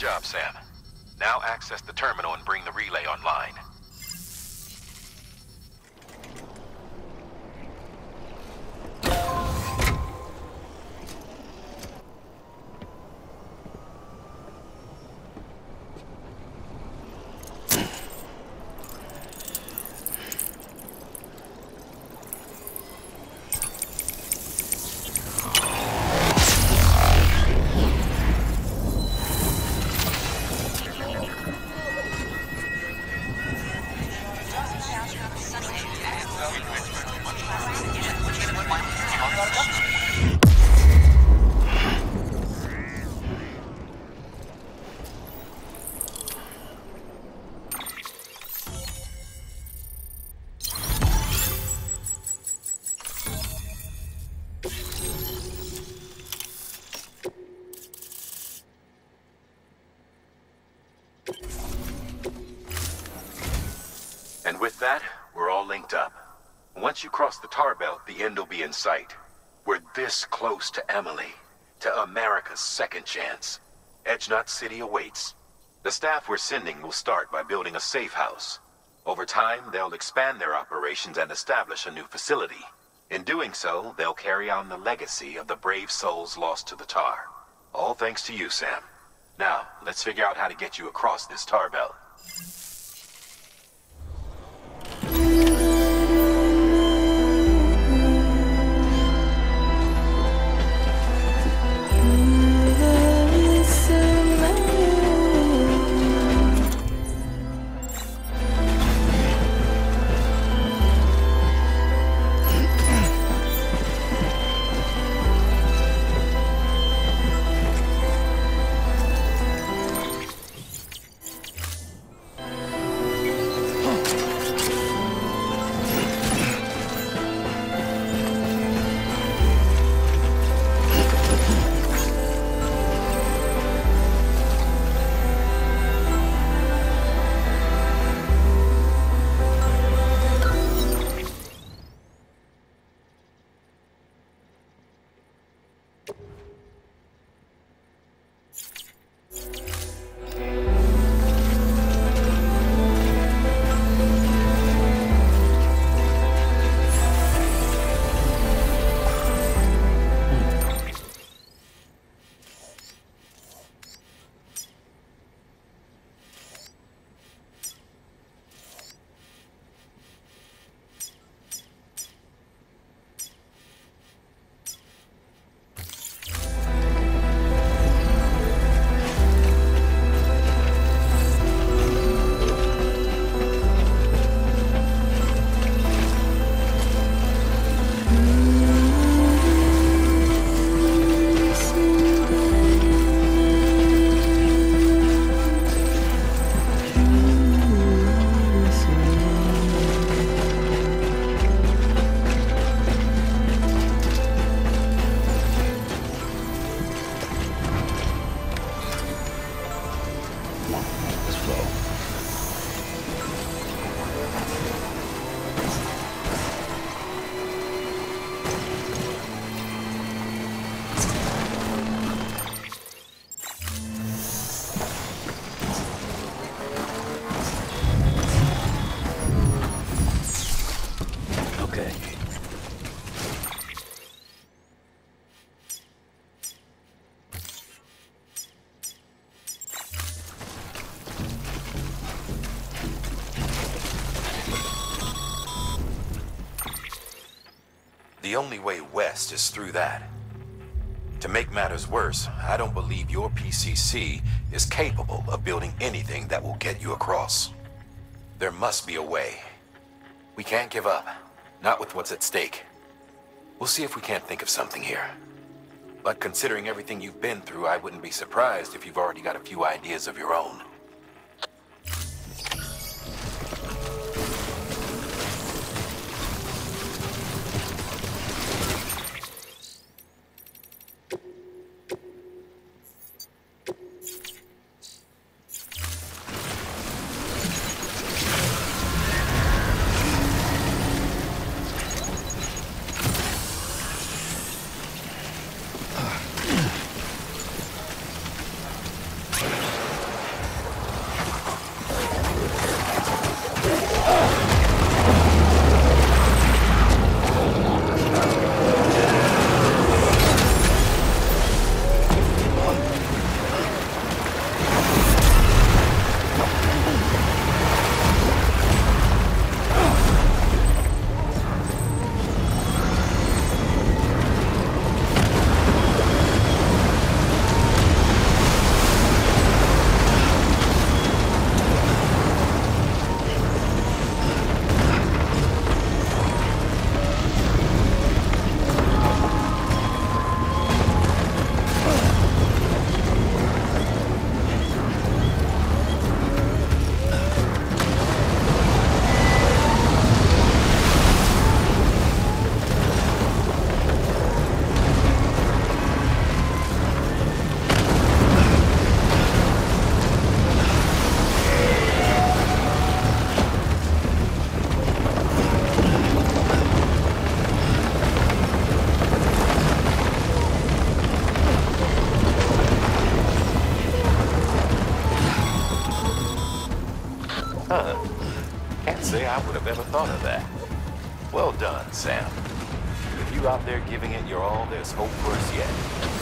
Good job, Sam. Now access the terminal and bring the relay online. And with that, we're all linked up. Once you cross the tar belt, the end will be in sight. We're this close to Amelie, to America's second chance. Edge Knot City awaits. The staff we're sending will start by building a safe house. Over time, they'll expand their operations and establish a new facility. In doing so, they'll carry on the legacy of the brave souls lost to the tar. All thanks to you, Sam. Now, let's figure out how to get you across this tar belt. The only way west is through that. To make matters worse, I don't believe your PCC is capable of building anything that will get you across. There must be a way. We can't give up, not with what's at stake. We'll see if we can't think of something here. But considering everything you've been through, I wouldn't be surprised if you've already got a few ideas of your own. ever thought of that. Well done, Sam. If you out there giving it your all, there's hope for us yet.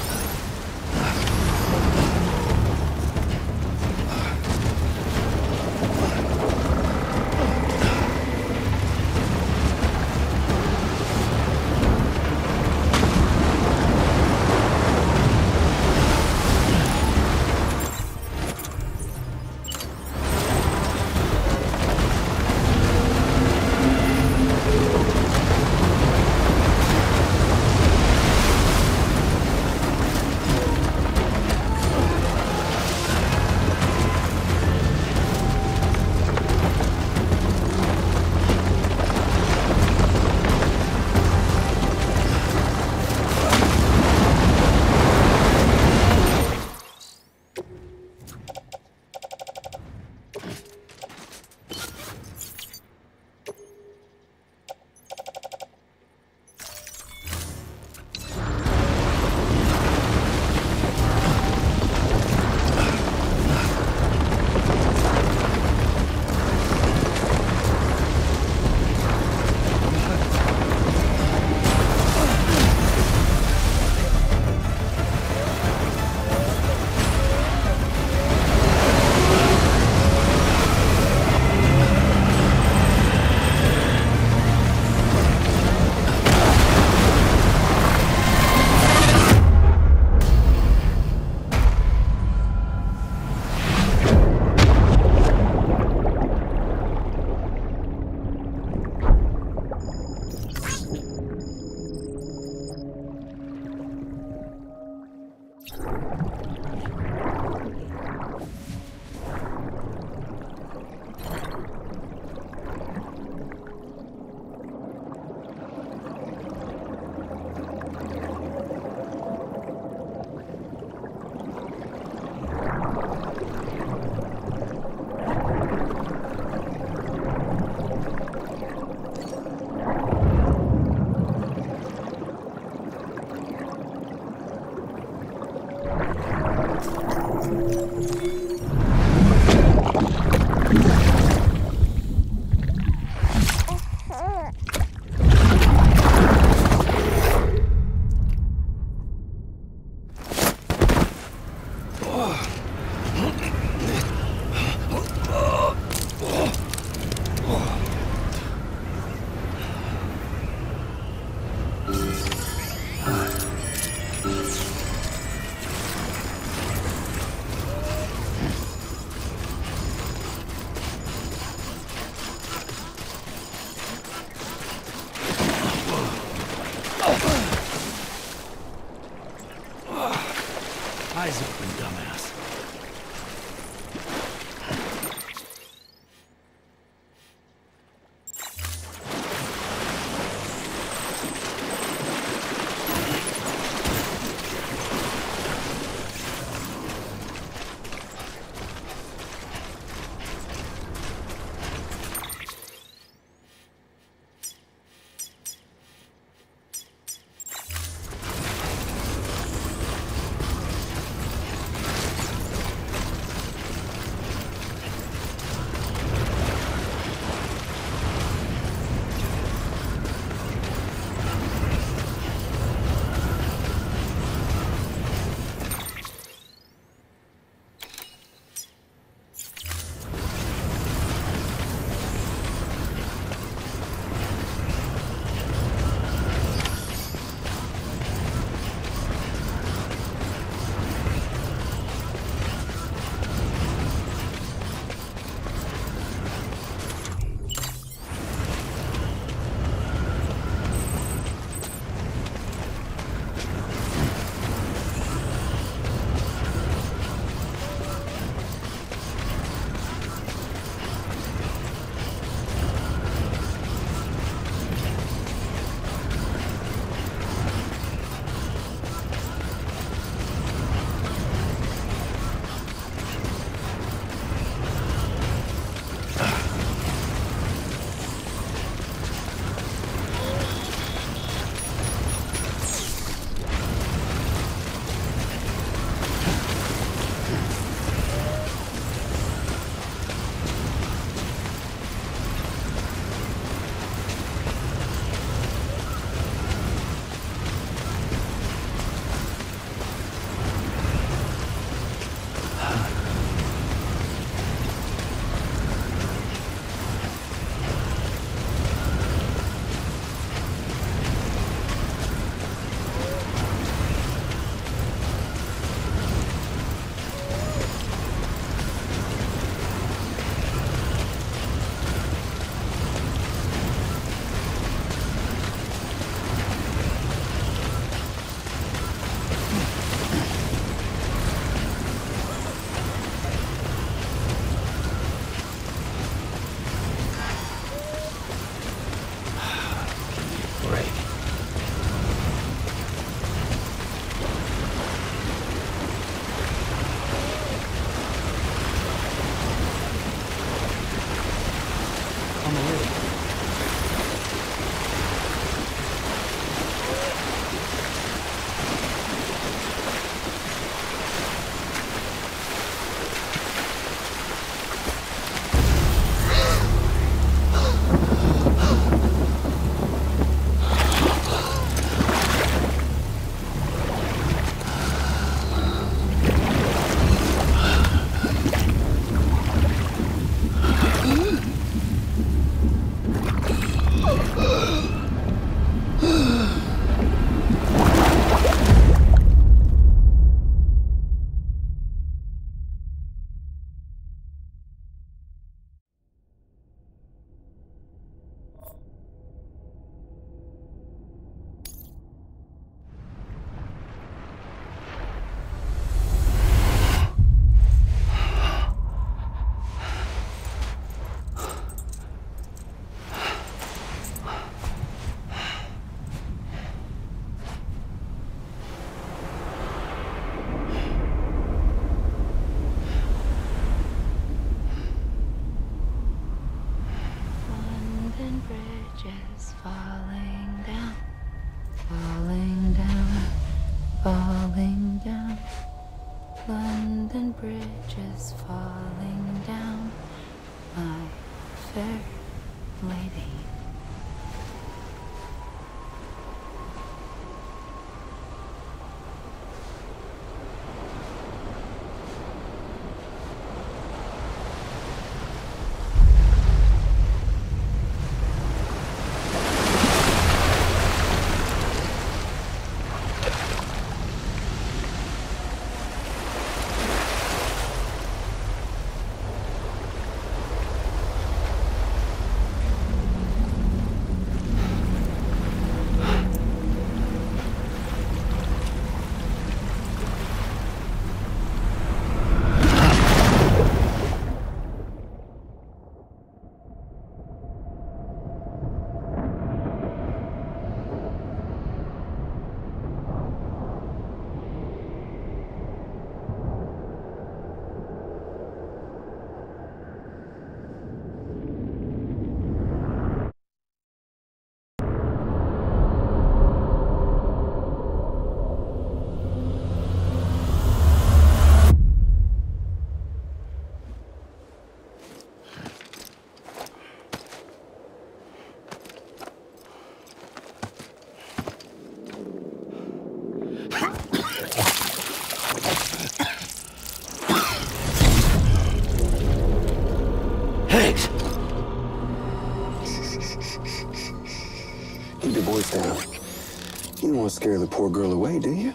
You don't want to scare the poor girl away, do you?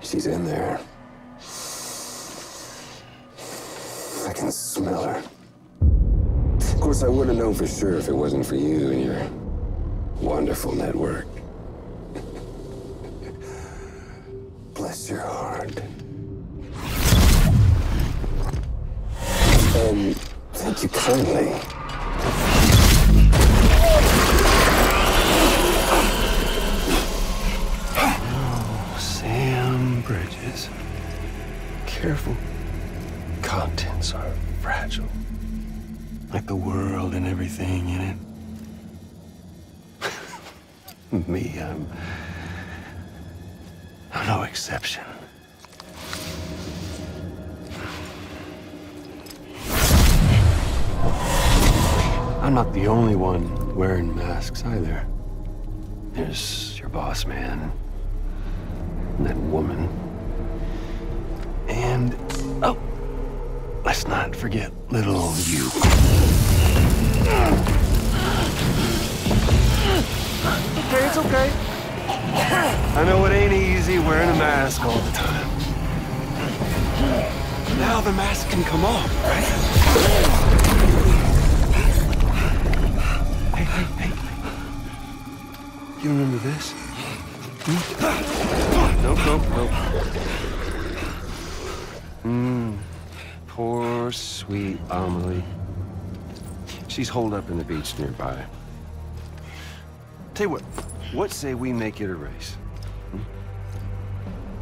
She's in there. I can smell her. Of course, I wouldn't have known for sure if it wasn't for you and your wonderful network. Bless your heart. Thank you kindly. Oh, Sam Bridges. Careful. Contents are fragile. Like the world and everything in it. Me, I'm no exception. I'm not the only one wearing masks either. There's your boss man, and that woman, and, oh, let's not forget little you. Okay, it's okay. I know it ain't easy wearing a mask all the time. But now the mask can come off, right? You remember this? Hmm? Nope. Poor, sweet Amelie. She's holed up in the beach nearby. Tell you what say we make it a race? Hmm?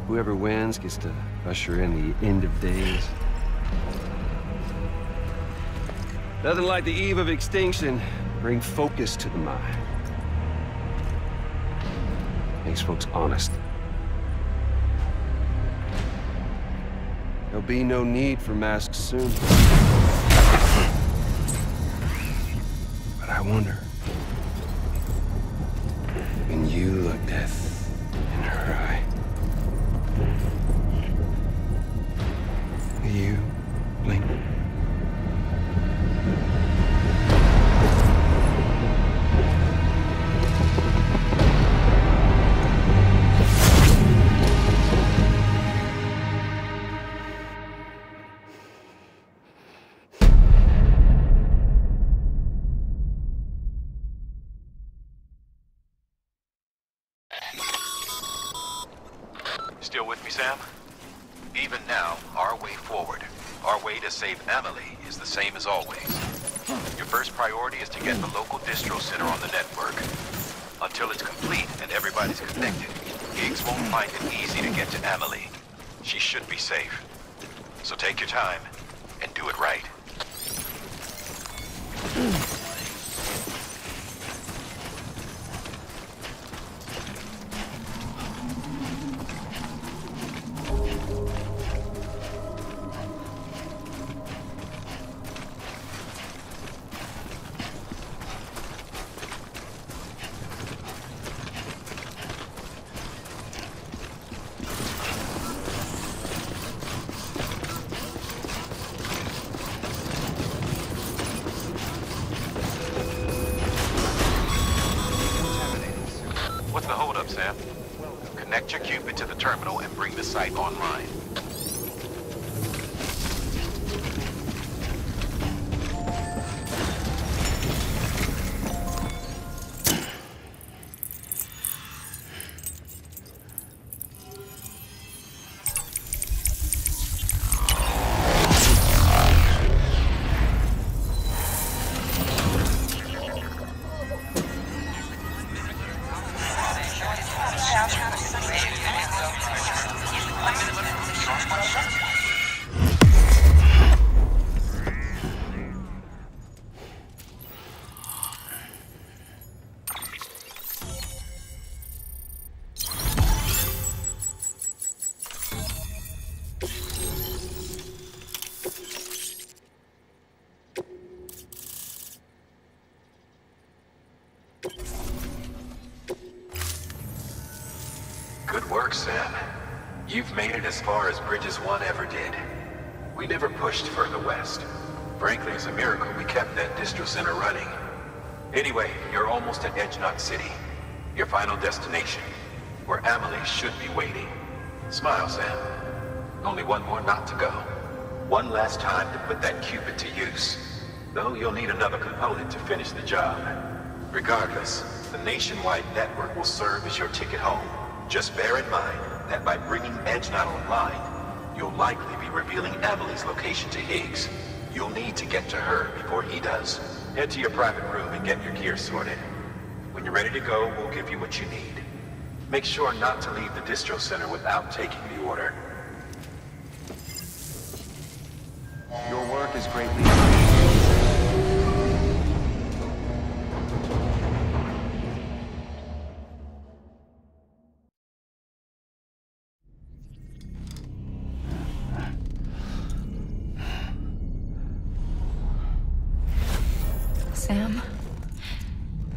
Whoever wins gets to usher in the end of days. Nothing like the eve of extinction. Bring focus to the mind. Makes folks honest. There'll be no need for masks soon. But I wonder, when you look death in her eye, will you blink? Still with me, Sam? Even now, our way forward, our way to save Amelie, is the same as always. Your first priority is to get the local distro center on the network. Until it's complete and everybody's connected, Higgs won't find it easy to get to Amelie. She should be safe. So take your time and do it right. Sam, connect your Cupid to the terminal and bring the site online. Good work, Sam. You've made it as far as Bridges 1 ever did. We never pushed further west. Frankly, it's a miracle we kept that distro center running. Anyway, you're almost at Edge Knot City. Your final destination, where Amelie should be waiting. Smile, Sam. Only one more knot to go. One last time to put that Cupid to use. Though you'll need another component to finish the job. Regardless, the nationwide network will serve as your ticket home. Just bear in mind that by bringing Edge Knot online, you'll likely be revealing Amelie's location to Higgs. You'll need to get to her before he does. Head to your private room and get your gear sorted. When you're ready to go, we'll give you what you need. Make sure not to leave the distro center without taking the order. Your work is greatly appreciated.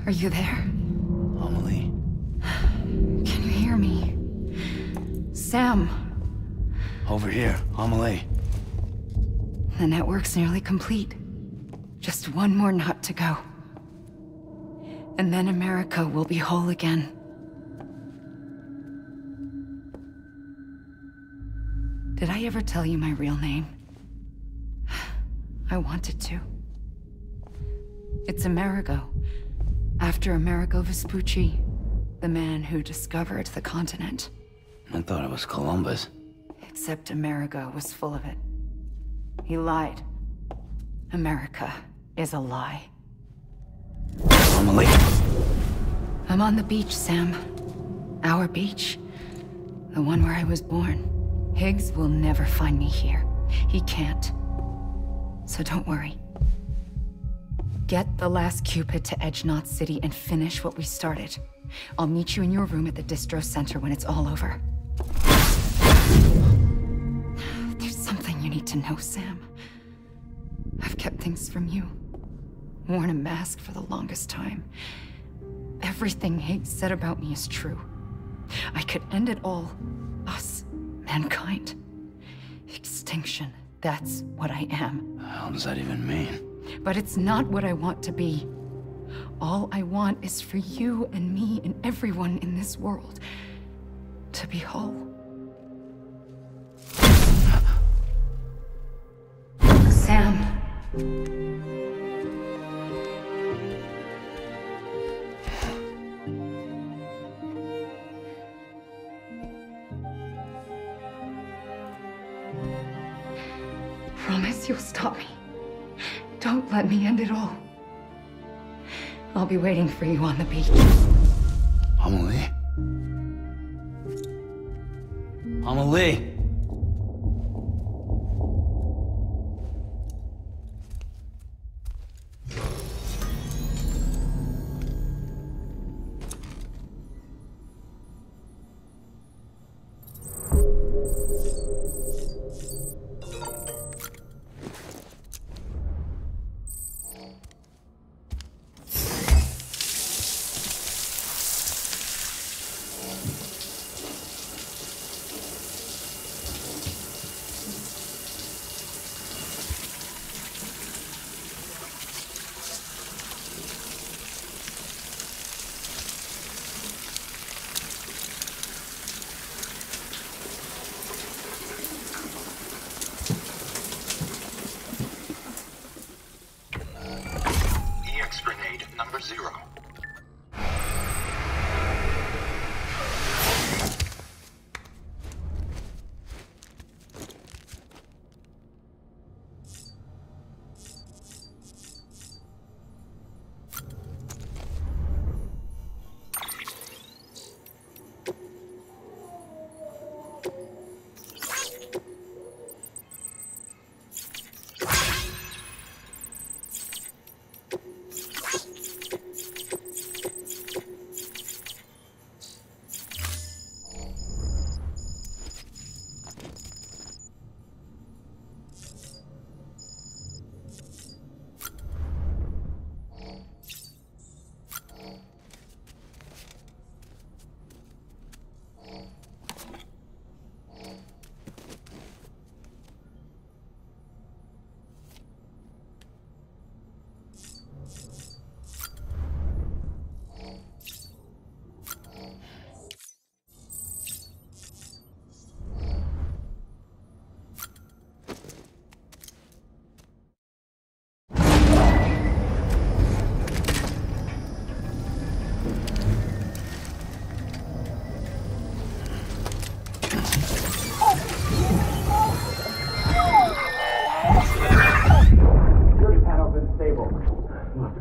Are you there? Amelie. Can you hear me? Sam! Over here, Amelie. The network's nearly complete. Just one more knot to go. And then America will be whole again. Did I ever tell you my real name? I wanted to. It's Amerigo. After Amerigo Vespucci, the man who discovered the continent. I thought it was Columbus. Except Amerigo was full of it. He lied. America is a lie. Amelie! I'm on the beach, Sam. Our beach. The one where I was born. Higgs will never find me here. He can't. So don't worry. Get the last Cupid to Edge Knot City and finish what we started. I'll meet you in your room at the distro center when it's all over. There's something you need to know, Sam. I've kept things from you. Worn a mask for the longest time. Everything Higgs said about me is true. I could end it all. Us. Mankind. Extinction. That's what I am. How does that even mean? But it's not what I want to be. All I want is for you and me and everyone in this world to be whole. Sam. Promise you'll stop me. Don't let me end it all. I'll be waiting for you on the beach. Amelie? Amelie!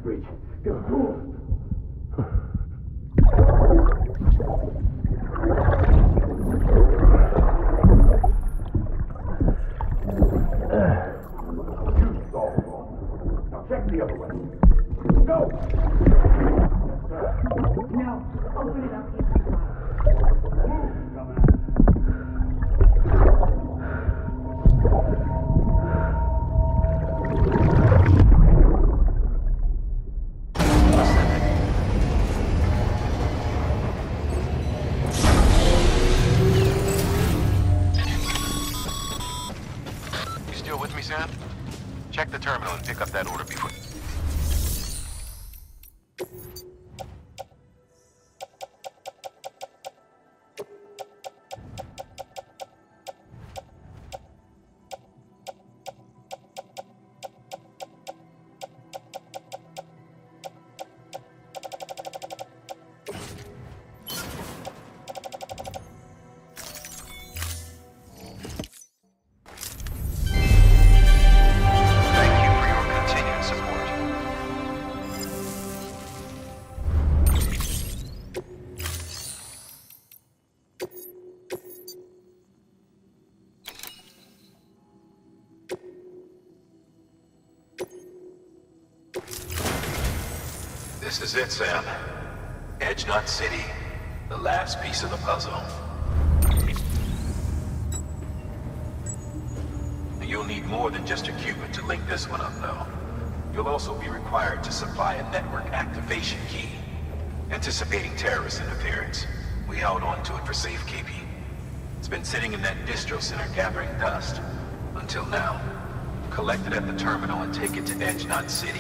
bridge. Get through. Now check the other way. Go! Now, open it up here. Check the terminal and pick up that order before... This is it, Sam. Edge Knot City, the last piece of the puzzle. You'll need more than just a Cupid to link this one up, though. You'll also be required to supply a network activation key. Anticipating terrorist interference, we held on to it for safekeeping. It's been sitting in that distro center gathering dust, until now. Collect it at the terminal and take it to Edge Knot City.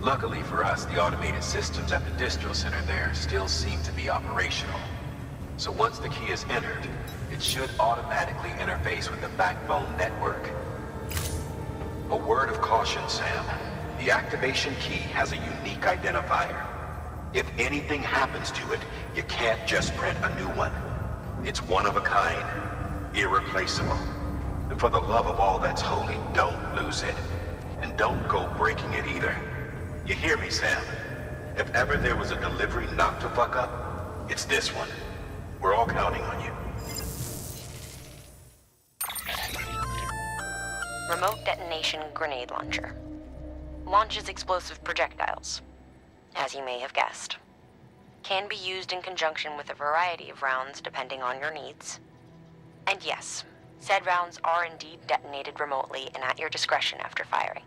Luckily for us, the automated systems at the distro center there still seem to be operational. So once the key is entered, it should automatically interface with the backbone network. A word of caution, Sam. The activation key has a unique identifier. If anything happens to it, you can't just print a new one. It's one of a kind, irreplaceable. And for the love of all that's holy, don't lose it. And don't go breaking it either. You hear me, Sam? If ever there was a delivery not to fuck up, it's this one. We're all counting on you. Remote detonation grenade launcher. Launches explosive projectiles, as you may have guessed. Can be used in conjunction with a variety of rounds depending on your needs. And yes, said rounds are indeed detonated remotely and at your discretion after firing.